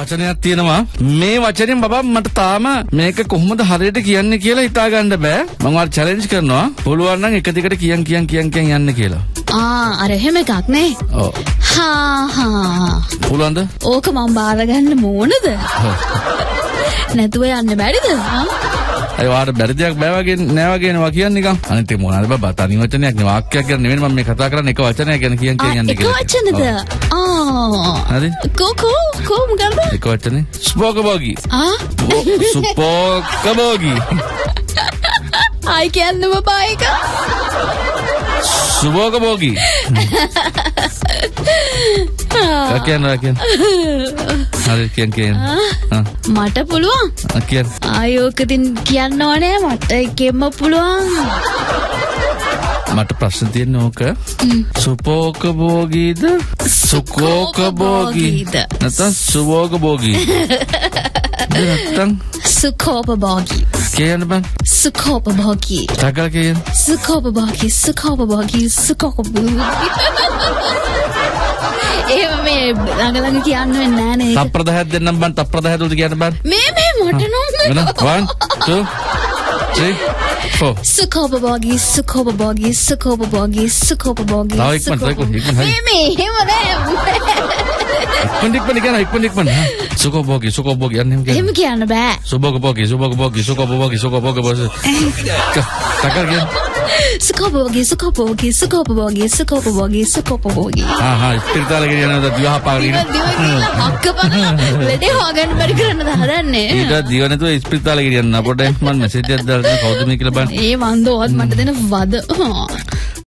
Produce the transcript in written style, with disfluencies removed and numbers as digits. වචනයක් තියෙනවා මේ වචنين බබා මට තාම මේක කොහොමද හරියට කියන්නේ කියලා හිතා ගන්න බෑ මම වාර චැලෙන්ජ් කරනවා පුළුවන් නම් එක දිගට කියන් යන්න කියලා ආ අර එහෙම එකක් නේ ඔව් හා හා පුළුවන්ද ඕක මම බාර ගන්න මොනද නැතුව යන්න බැරිද අය වාර බැරිදයක් බෑ වගේ නෑ වගේ නේ වා කියන්නේ නිකන් අනිත් ඒ මොනවාද බබා තනි වචනයක් නේ වාක්‍යයක් ගැන නෙමෙයි මම මේ කතා කරන්නේ එක වචනයක් ගැන කියන් යන්න කියලා එක වචනද अरे कोको को मुगर दे एक बात नहीं स्पोकबोगी हाँ स्पोकबोगी आई क्या नंबर पाएगा स्पोकबोगी क्या ना क्या अरे क्या क्या हाँ माटा पुलवा क्या आयो के दिन क्या ना वाले माटा के म पुलवा मत प्रश्न तीन होकर सुपोक बोगीद सुकोक बोगीद नतं सुवोक बोगी नतं सुकोप बोगी क्या यान बन सुकोप बोगी ताकल क्या यान सुकोप बोगी सुकोक बोगी एवं मैं अगला क्या आने ना नहीं तप्रदाह दिन नंबर तप्रदाह तो क्या नंबर मैं मोटनों में 1 2 3 4 सुखोप बोगी लाओ एक पन मैं सुखोप बोगी अन्य हम क्या ना बे सुखोप बोगी ताकल क्या सुखोप बोगी हाँ तिरता लगे जाना तो दिवा पागली ना आपका पागल लेटे होगन पर करना था हरण ने इधर दिवा ने तो इस्पिरता लगे जाना ना पड़े मन मैसेज दर्द में खाओ तो मेरे के लिए बात ये मान दो आज मत देना वादा